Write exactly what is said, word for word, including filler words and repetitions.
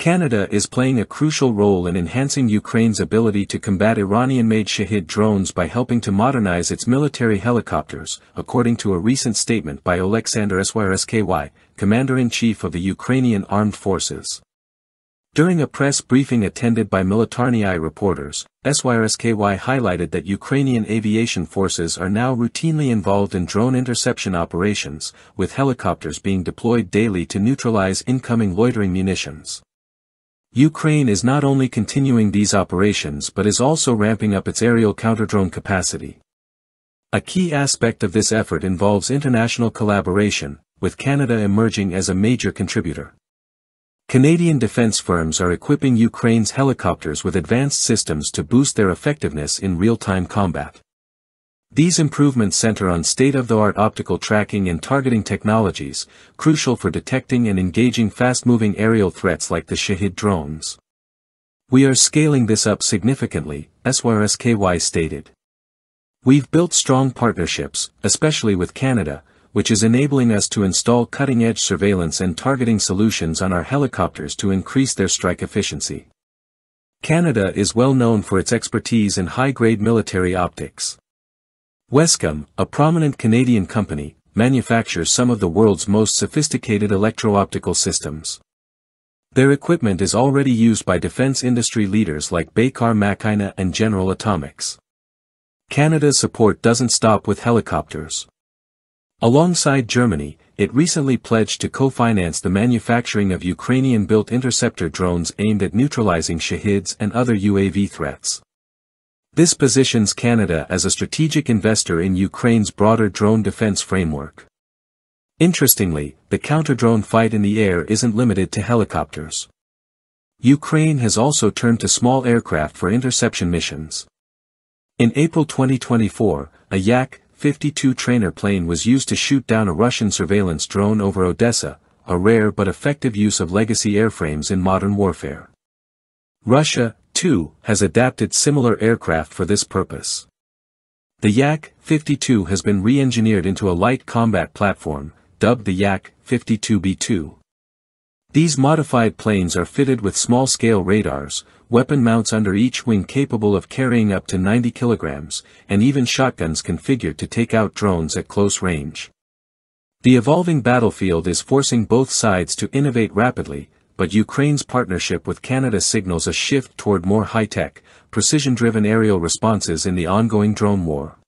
Canada is playing a crucial role in enhancing Ukraine's ability to combat Iranian-made Shahed drones by helping to modernize its military helicopters, according to a recent statement by Oleksandr Syrskyi, Commander-in-Chief of the Ukrainian Armed Forces. During a press briefing attended by Militarnyi reporters, Syrskyi highlighted that Ukrainian aviation forces are now routinely involved in drone interception operations, with helicopters being deployed daily to neutralize incoming loitering munitions. Ukraine is not only continuing these operations but is also ramping up its aerial counter-drone capacity. A key aspect of this effort involves international collaboration, with Canada emerging as a major contributor. Canadian defense firms are equipping Ukraine's helicopters with advanced systems to boost their effectiveness in real-time combat. These improvements center on state-of-the-art optical tracking and targeting technologies, crucial for detecting and engaging fast-moving aerial threats like the Shahed drones. "We are scaling this up significantly," Syrskyi stated. "We've built strong partnerships, especially with Canada, which is enabling us to install cutting-edge surveillance and targeting solutions on our helicopters to increase their strike efficiency." Canada is well known for its expertise in high-grade military optics. WESCAM, a prominent Canadian company, manufactures some of the world's most sophisticated electro-optical systems. Their equipment is already used by defense industry leaders like Baykar Makina and General Atomics. Canada's support doesn't stop with helicopters. Alongside Germany, it recently pledged to co-finance the manufacturing of Ukrainian-built interceptor drones aimed at neutralizing Shaheds and other U A V threats. This positions Canada as a strategic investor in Ukraine's broader drone defense framework. Interestingly, the counter-drone fight in the air isn't limited to helicopters. Ukraine has also turned to small aircraft for interception missions. In April twenty twenty-four, a Yak fifty-two trainer plane was used to shoot down a Russian surveillance drone over Odessa, a rare but effective use of legacy airframes in modern warfare. Russia, too, has adapted similar aircraft for this purpose. The Yak fifty-two has been re-engineered into a light combat platform, dubbed the Yak fifty-two B two. These modified planes are fitted with small-scale radars, weapon mounts under each wing capable of carrying up to ninety kilograms, and even shotguns configured to take out drones at close range. The evolving battlefield is forcing both sides to innovate rapidly, but Ukraine's partnership with Canada signals a shift toward more high-tech, precision-driven aerial responses in the ongoing drone war.